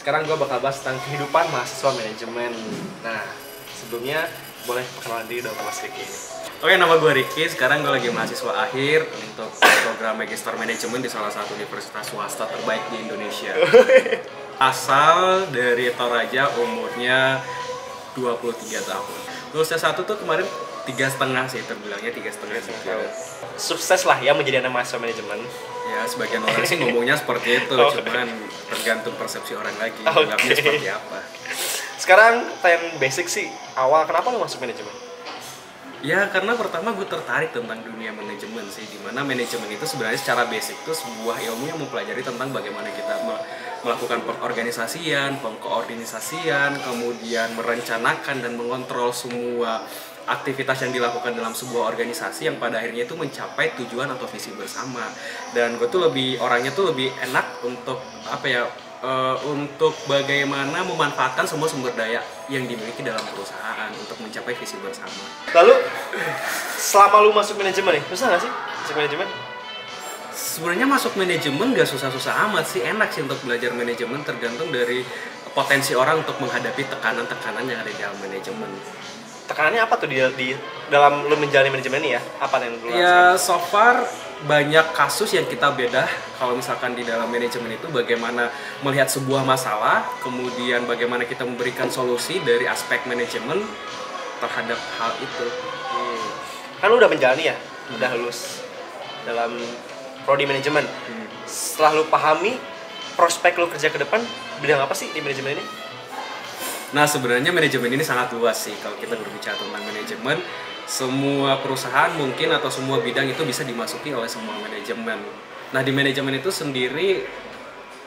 Sekarang gue bakal bahas tentang kehidupan mahasiswa manajemen. Nah, sebelumnya boleh perkenalan diri dong Mas Riki. Oke, nama gue Riki, sekarang gue lagi mahasiswa akhir untuk program magister manajemen di salah satu universitas swasta terbaik di Indonesia. Asal dari Toraja, umurnya 23 tahun. Lulusnya satu tuh kemarin 3,5 sih, terbilangnya 3,5 tahun. Sukses lah ya menjadi anak mahasiswa manajemen. Ya, sebagian orang sih ngomongnya seperti itu, cuman tergantung persepsi orang lagi, anggapnya seperti apa. Sekarang tanya basic sih, awal kenapa lo masuk manajemen? Ya karena pertama gue tertarik tentang dunia manajemen sih, dimana manajemen itu sebenarnya secara basic itu sebuah ilmu yang mempelajari tentang bagaimana kita melakukan pengorganisasian, pengkoordinasian, kemudian merencanakan dan mengontrol semua aktivitas yang dilakukan dalam sebuah organisasi yang pada akhirnya itu mencapai tujuan atau visi bersama. Dan gue tuh orangnya lebih enak untuk apa ya, untuk bagaimana memanfaatkan semua sumber daya yang dimiliki dalam perusahaan untuk mencapai visi bersama. Lalu, selama lu masuk manajemen nih, susah nggak sih masuk manajemen? Sebenarnya masuk manajemen nggak susah-susah amat sih, enak sih untuk belajar manajemen, tergantung dari potensi orang untuk menghadapi tekanan-tekanan yang ada di dalam manajemen. Tekanannya apa tuh di dalam lu menjalani manajemen ini ya? Apa yang lu rasakan? So far banyak kasus yang kita bedah kalau misalkan di dalam manajemen itu bagaimana melihat sebuah masalah, kemudian bagaimana kita memberikan solusi dari aspek manajemen terhadap hal itu. Kan lu udah menjalani ya, udah lulus dalam prodi manajemen. Setelah lu pahami prospek lu kerja ke depan, bidang apa sih di manajemen ini? Nah sebenarnya manajemen ini sangat luas sih kalau kita berbicara tentang manajemen. Semua perusahaan mungkin atau semua bidang itu bisa dimasuki oleh semua manajemen. Nah di manajemen itu sendiri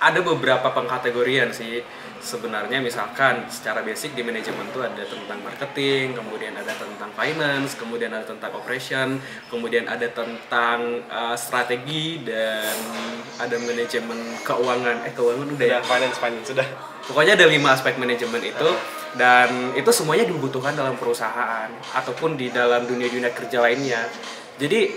ada beberapa pengkategorian sih sebenarnya, misalkan secara basic di manajemen itu ada tentang marketing, kemudian ada tentang finance, kemudian ada tentang operation, kemudian ada tentang strategi, dan ada manajemen keuangan. Keuangan udah ya? Finance sudah. Pokoknya ada 5 aspek manajemen itu. Dan itu semuanya dibutuhkan dalam perusahaan ataupun di dalam dunia-dunia kerja lainnya. Jadi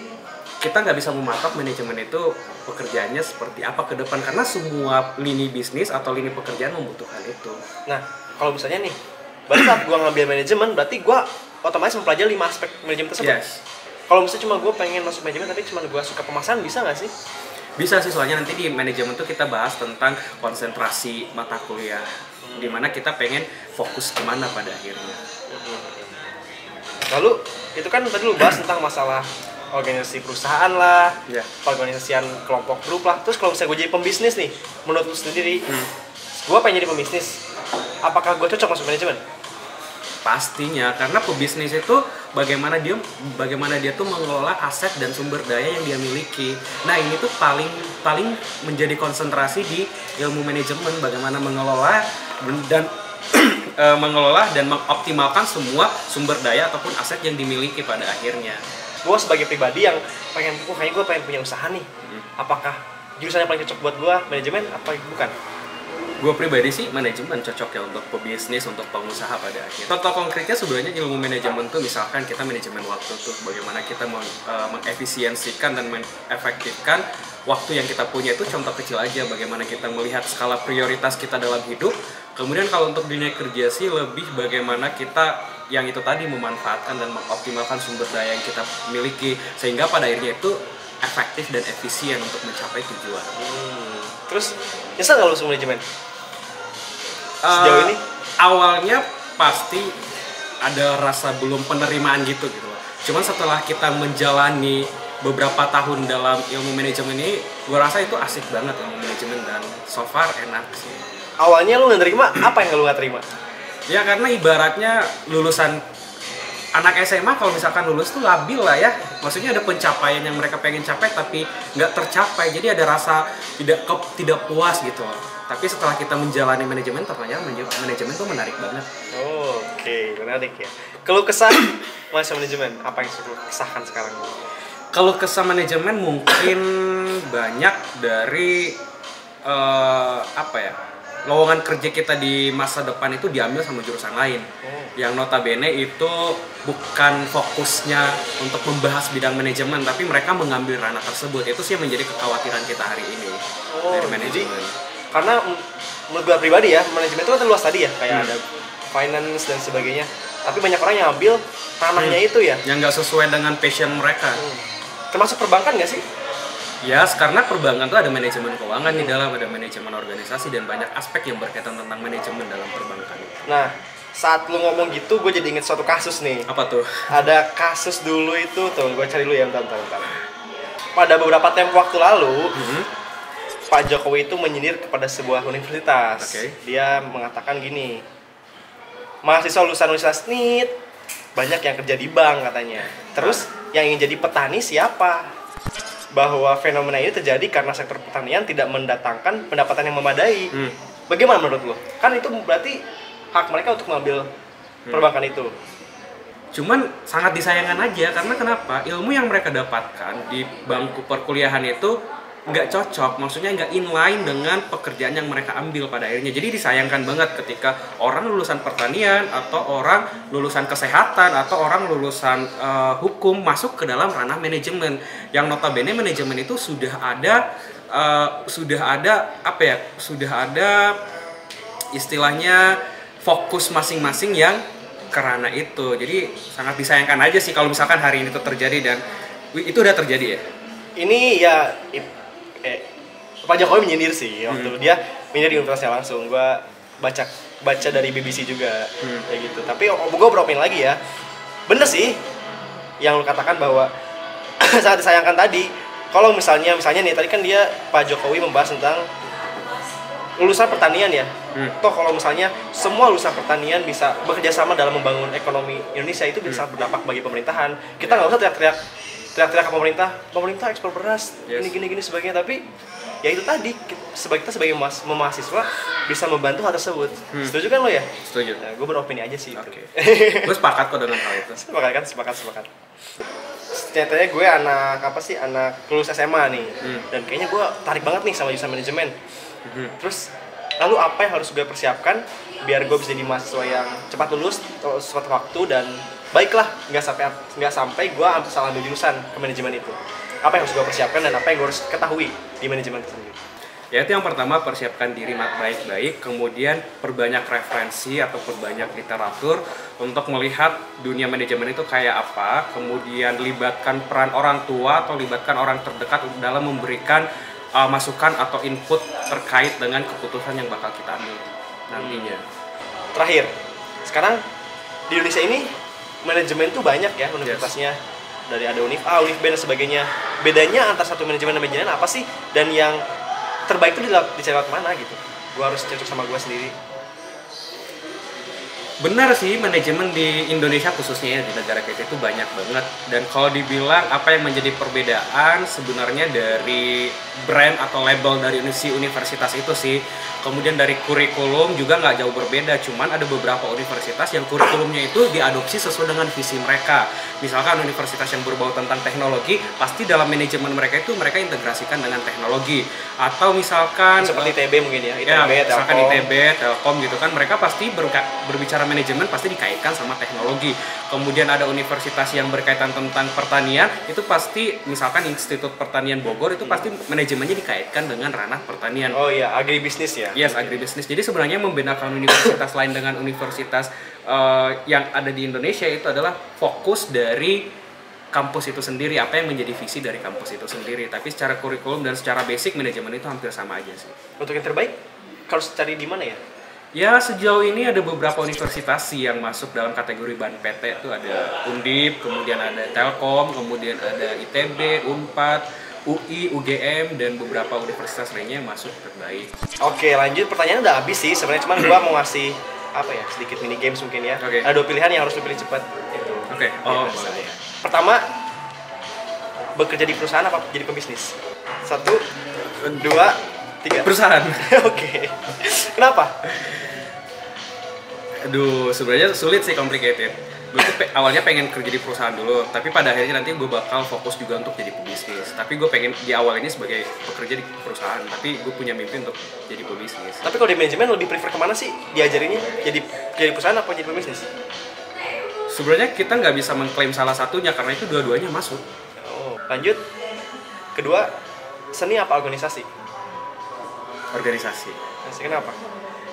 kita nggak bisa mematok manajemen itu pekerjaannya seperti apa ke depan, karena semua lini bisnis atau lini pekerjaan membutuhkan itu. Nah kalau misalnya nih, berarti saat gue ngambil manajemen berarti gue otomatis mempelajari 5 aspek manajemen tersebut. Yes. Kalau misalnya cuma gue pengen masuk manajemen tapi cuma gue suka pemasaran, bisa nggak sih? Bisa sih, soalnya nanti di manajemen tuh kita bahas tentang konsentrasi mata kuliah, dimana kita pengen fokus kemana pada akhirnya. Lalu itu kan tadi lu bahas tentang masalah organisasi perusahaan lah, organisasian kelompok grup lah. Terus kalau misalnya gue jadi pembisnis nih, menurut lu sendiri, gue pengen jadi pembisnis, apakah gue cocok masuk manajemen? Pastinya, karena pebisnis itu bagaimana dia tuh mengelola aset dan sumber daya yang dia miliki. Nah ini tuh paling menjadi konsentrasi di ilmu manajemen, bagaimana mengelola dan mengoptimalkan semua sumber daya ataupun aset yang dimiliki pada akhirnya. Gue sebagai pribadi yang pengen, kayaknya gue pengen punya usaha nih, apakah jurusan yang paling cocok buat gue manajemen apa bukan? Gue pribadi sih manajemen cocok ya untuk pebisnis, untuk pengusaha pada akhirnya. Contoh konkretnya sebenarnya ilmu manajemen tuh misalkan kita manajemen waktu tuh bagaimana kita mengefisiensikan dan mengefektifkan waktu yang kita punya. Itu contoh kecil aja bagaimana kita melihat skala prioritas kita dalam hidup. Kemudian kalau untuk dunia kerja sih lebih bagaimana kita yang itu tadi memanfaatkan dan mengoptimalkan sumber daya yang kita miliki sehingga pada akhirnya itu efektif dan efisien untuk mencapai tujuan. Terus nyesel nggak lu semua manajemen? Sejauh ini? Awalnya pasti ada rasa belum penerimaan gitu. Cuman setelah kita menjalani beberapa tahun dalam ilmu manajemen ini, gue rasa itu asik banget ilmu manajemen dan so far enak sih. Awalnya lu nggak terima, apa yang lu nggak terima? Ya karena ibaratnya lulusan anak SMA kalau misalkan lulus tuh labil lah ya, maksudnya ada pencapaian yang mereka pengen capai tapi nggak tercapai, jadi ada rasa tidak puas gitu. Tapi setelah kita menjalani manajemen, ternyata manajemen tuh menarik banget. Oke, menarik ya. Kalau kesan masa manajemen, apa yang sudah kesahkan sekarang? Kalau kesan manajemen mungkin banyak dari lowongan kerja kita di masa depan itu diambil sama jurusan lain. Yang notabene itu bukan fokusnya untuk membahas bidang manajemen, tapi mereka mengambil ranah tersebut. Itu sih yang menjadi kekhawatiran kita hari ini dari manajemen. Karena menurut gue pribadi ya, manajemen itu kan luas tadi ya, kayak ada finance dan sebagainya. Tapi banyak orang yang ambil tanahnya itu ya, yang nggak sesuai dengan passion mereka. Termasuk perbankan nggak sih? Ya, yes, karena perbankan itu ada manajemen keuangan di dalam, ada manajemen organisasi, dan banyak aspek yang berkaitan tentang manajemen dalam perbankan. Nah, saat lu ngomong gitu, gue jadi inget suatu kasus nih. Apa tuh? Ada kasus dulu itu, tuh gue cari dulu ya, bentar. Pada beberapa tempo waktu lalu, Pak Jokowi itu menyindir kepada sebuah universitas. Dia mengatakan gini, mahasiswa lulusan universitas NIT banyak yang kerja di bank katanya. Terus yang ingin jadi petani siapa? Bahwa fenomena ini terjadi karena sektor pertanian tidak mendatangkan pendapatan yang memadai. Bagaimana menurut lo? Kan itu berarti hak mereka untuk mengambil perbankan itu. Cuman sangat disayangkan aja, karena kenapa? Ilmu yang mereka dapatkan di bangku perkuliahan itu nggak cocok, maksudnya nggak inline dengan pekerjaan yang mereka ambil pada akhirnya. Jadi disayangkan banget ketika orang lulusan pertanian atau orang lulusan kesehatan atau orang lulusan hukum masuk ke dalam ranah manajemen, yang notabene manajemen itu sudah ada istilahnya fokus masing-masing yang kerana itu. Jadi sangat disayangkan aja sih kalau misalkan hari ini itu terjadi, dan itu udah terjadi ya. Ini ya Pak Jokowi menyindir sih waktu dia menyindir di universitasnya langsung. Gua baca dari BBC juga kayak gitu. Tapi gua beropin lagi ya, bener sih yang lu katakan bahwa sangat disayangkan tadi. Kalau misalnya nih tadi kan dia Pak Jokowi membahas tentang lulusan pertanian ya. Toh kalau misalnya semua lulusan pertanian bisa bekerja sama dalam membangun ekonomi Indonesia, itu bisa berdampak bagi pemerintahan. Kita nggak usah teriak-teriak ke pemerintah ekspor beras, gini-gini sebagainya. Tapi ya itu tadi, kita sebagai mahasiswa bisa membantu hal tersebut. Setuju kan lo ya? Setuju. Nah, gue beropini aja sih. Oke. Gue sepakat kok dengan hal itu. Sepakat. Ternyata gue anak lulus SMA nih. Dan kayaknya gue tarik banget nih sama jurusan manajemen. Terus lalu apa yang harus gue persiapkan biar gue bisa jadi mahasiswa yang cepat lulus suatu waktu, dan baiklah nggak sampai gue salah ambil jurusan ke manajemen itu. Apa yang harus gue persiapkan dan apa yang gue harus ketahui di manajemen tersebut? Ya, itu yang pertama, persiapkan diri baik-baik, kemudian perbanyak referensi atau perbanyak literatur untuk melihat dunia manajemen itu kayak apa, kemudian libatkan peran orang tua atau libatkan orang terdekat dalam memberikan masukan atau input terkait dengan keputusan yang bakal kita ambil nantinya. Terakhir, sekarang di Indonesia ini manajemen tuh banyak ya universitasnya, dari ada Unif A, Unif B dan sebagainya. Bedanya antara satu manajemen dan manajemen apa sih, dan yang terbaik itu dicari lewat mana gitu? Gua harus cocok sama gua sendiri. Benar sih, manajemen di Indonesia khususnya di negara kita itu banyak banget. Dan kalau dibilang apa yang menjadi perbedaan sebenarnya dari brand atau label dari universitas itu sih. Kemudian dari kurikulum juga nggak jauh berbeda, cuman ada beberapa universitas yang kurikulumnya itu diadopsi sesuai dengan visi mereka. Misalkan universitas yang berbau tentang teknologi, pasti dalam manajemen mereka itu mereka integrasikan dengan teknologi. Atau misalkan seperti ITB mungkin ya, ITB, Telkom gitu kan, mereka pasti berbicara manajemen pasti dikaitkan sama teknologi. Kemudian ada universitas yang berkaitan tentang pertanian, itu pasti misalkan Institut Pertanian Bogor itu pasti manajemennya dikaitkan dengan ranah pertanian. Oh iya, agribisnis ya. Yes, agribisnis. Jadi sebenarnya membedakan universitas lain dengan universitas yang ada di Indonesia itu adalah fokus dari kampus itu sendiri, apa yang menjadi visi dari kampus itu sendiri. Tapi secara kurikulum dan secara basic manajemen itu hampir sama aja sih. Untuk yang terbaik harus cari di mana ya? Ya, sejauh ini ada beberapa universitas yang masuk dalam kategori BAN PT. Itu ada Undip, kemudian ada Telkom, kemudian ada ITB, Umpad, UI, UGM, dan beberapa universitas lainnya yang masuk terbaik. Oke, lanjut. Pertanyaan udah habis sih sebenarnya, cuman gua mau ngasih apa ya, sedikit mini games mungkin ya. Ada dua pilihan yang harus dipilih cepat. Oke. Pertama, bekerja di perusahaan apa jadi pebisnis? 1, 2, 3. Perusahaan. Oke. Kenapa? Aduh, sebenarnya sulit sih, complicated. Gue tuh awalnya pengen kerja di perusahaan dulu, tapi pada akhirnya nanti gue bakal fokus juga untuk jadi pebisnis. Tapi gue pengen di awal ini sebagai pekerja di perusahaan, tapi gue punya mimpi untuk jadi pebisnis. Tapi kalau di manajemen lebih prefer kemana sih diajarinnya? Jadi perusahaan apa jadi pebisnis? Sebenarnya kita nggak bisa mengklaim salah satunya, karena itu dua-duanya masuk. Lanjut, kedua, seni apa organisasi? Organisasi. Kenapa?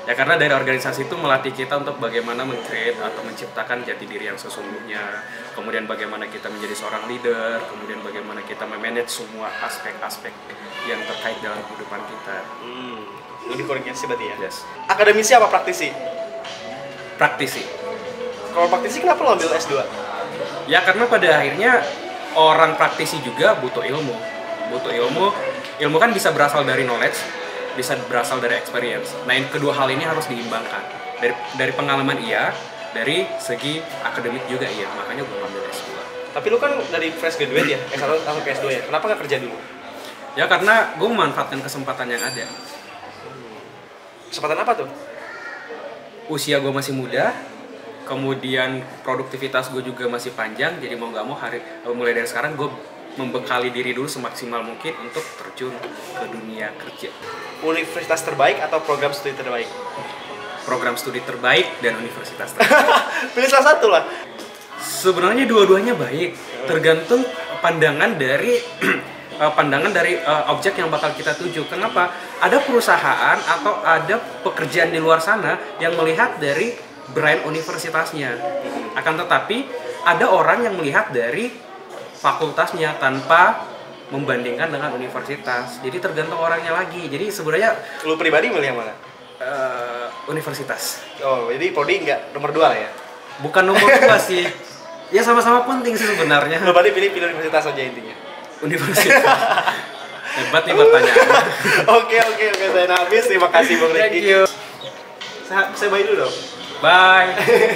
Ya karena dari organisasi itu melatih kita untuk bagaimana meng-create atau menciptakan jati diri yang sesungguhnya. Kemudian bagaimana kita menjadi seorang leader, kemudian bagaimana kita memanage semua aspek-aspek yang terkait dalam kehidupan kita. Lebih koordinasi berarti ya? Yes. Akademisi apa praktisi? Praktisi. Kalau praktisi kenapa lo ambil S2? Ya karena pada akhirnya orang praktisi juga butuh ilmu. Butuh ilmu, ilmu kan bisa berasal dari knowledge, bisa berasal dari experience. Nah, yang kedua hal ini harus diimbangkan. Dari pengalaman iya, dari segi akademik juga iya. Makanya gue ambil S2. Tapi lu kan dari fresh graduate ya, S1 langsung ke S2 ya. Kenapa gak kerja dulu? Ya karena gue memanfaatkan kesempatan yang ada. Kesempatan apa tuh? Usia gue masih muda, kemudian produktivitas gue juga masih panjang. Jadi mau gak mau mulai dari sekarang gue membekali diri dulu semaksimal mungkin untuk terjun ke dunia kerja. Universitas terbaik atau program studi terbaik? Program studi terbaik dan universitas terbaik. Pilih salah satu lah. Sebenarnya dua-duanya baik, tergantung pandangan dari objek yang bakal kita tuju. Kenapa? Ada perusahaan atau ada pekerjaan di luar sana yang melihat dari brand universitasnya. Akan tetapi ada orang yang melihat dari fakultasnya tanpa membandingkan dengan universitas. Jadi tergantung orangnya lagi. Jadi sebenarnya lu pribadi milih yang mana? Universitas. Oh, jadi prodi enggak nomor 2 lah ya? Bukan nomor 2 sih. Ya sama-sama penting sih sebenarnya. Lu berarti pilih universitas aja intinya. Universitas. Hebat nih pertanyaan. Oke, saya habis. Terima kasih Bang Riki. Thank you. Saya bye dulu dong. Bye.